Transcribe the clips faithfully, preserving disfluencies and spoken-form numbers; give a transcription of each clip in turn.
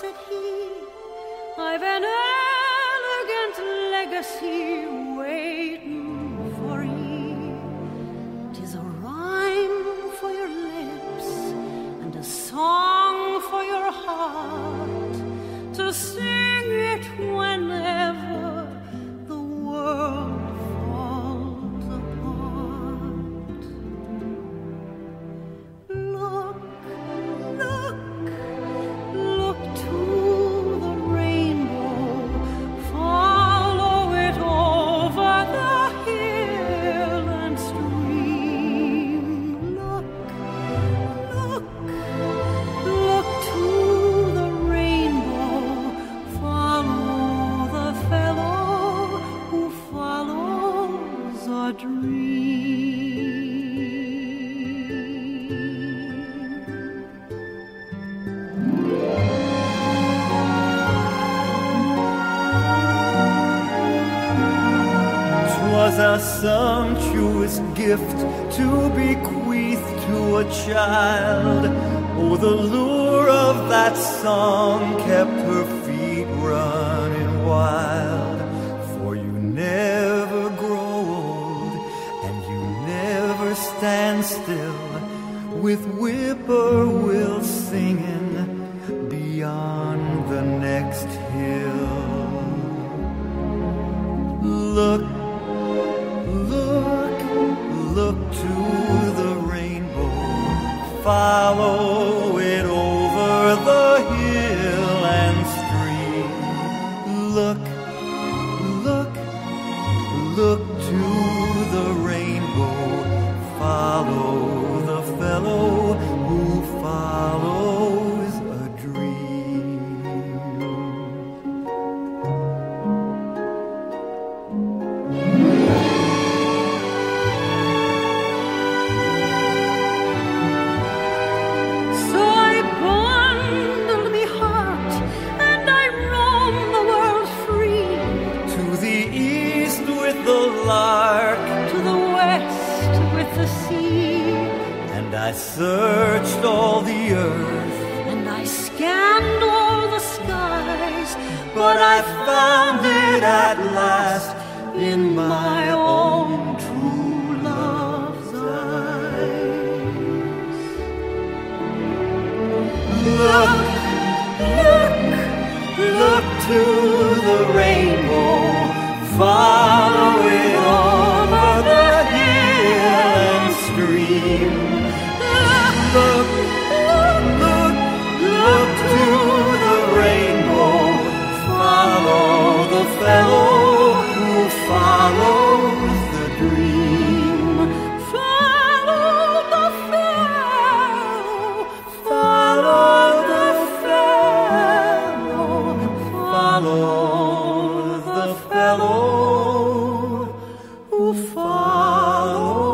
said he, I've an elegant legacy waiting for ye. 'Tis a rhyme for your lips and a song for your heart, to sing it whenever the world falls apart. Look, look, look to the rainbow, follow it over the hill and stream. Look, look, look to the rainbow, follow the fellow who follows a dream.'Twas a sumptuous gift to bequeath to a child. Oh, the lure of that song kept her feet running wild. For you never grow old, and you never stand still, with whippoorwill singing beyond the next hill. Look, look, look to the rainbow, follow it over the hill and stream. Look, look, look to the rainbow, follow the fellow who follows a dream. So I bundled me heart and I roamed the world free, To the east with the lark, to the west with the sea, and I searched all the earth, and I scanned all the skies, but I found it at last in my own true love's eyes. Look, look, look to the rainbow, follow it over the hill and stream. Look, look, look, look to the rainbow, follow the fellow who follows the dream. Follow the fellow, follow the fellow, follow the fellow who follows the dream.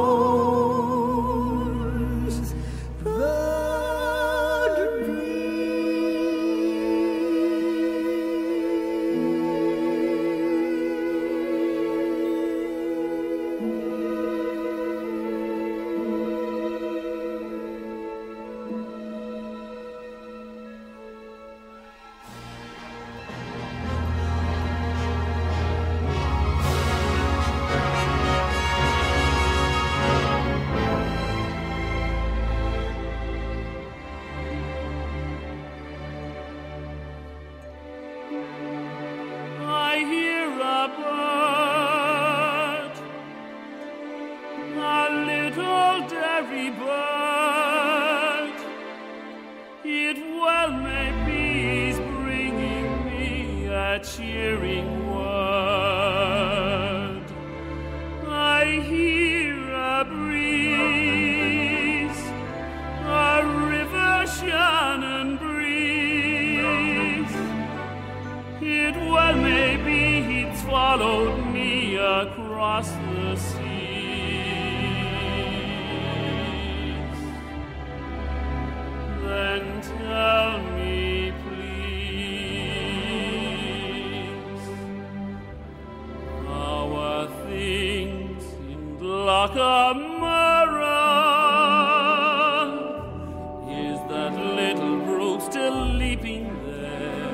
I hear a bird, a little dairy bird. It well may be he's bringing me a cheering word. I hear a breeze, a river Shannon breeze. It well may be he'd swallowed me across the seas. Then tell me, please, how are things in Glocca Morra? Is that little brook still leaping there?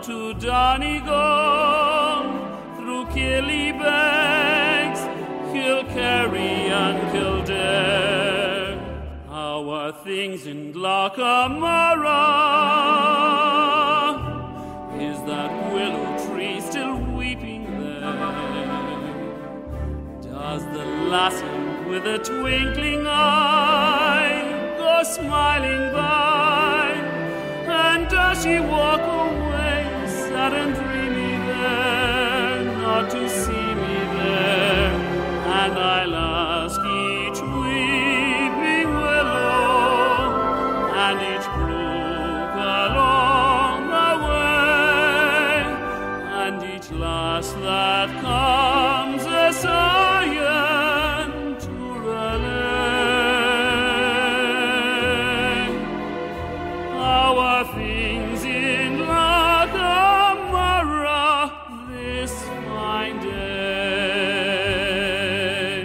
down to Donegal, through Killybegs, Kilkerry and Kildare. How are things in Glocca Morra? Is that willow tree still weeping there? Does the lassie with a twinkling eye go smiling by? And does she walk away sad and dreamy there, not to see me there? And I'll ask each weeping willow and each brook along the way, and each lass that comes a sighing to relay. How are things in Glocca Morra this fine day?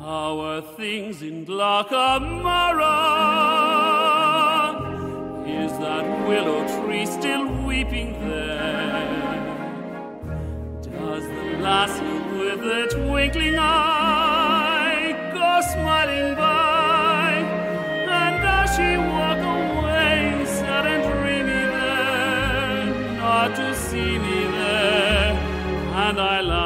How are things in Glocca Morra? Is that willow tree still weeping there? Does the lassie with a twinkling eye go smiling by? And does she walk away sad and dreamy there, not to see me there? And I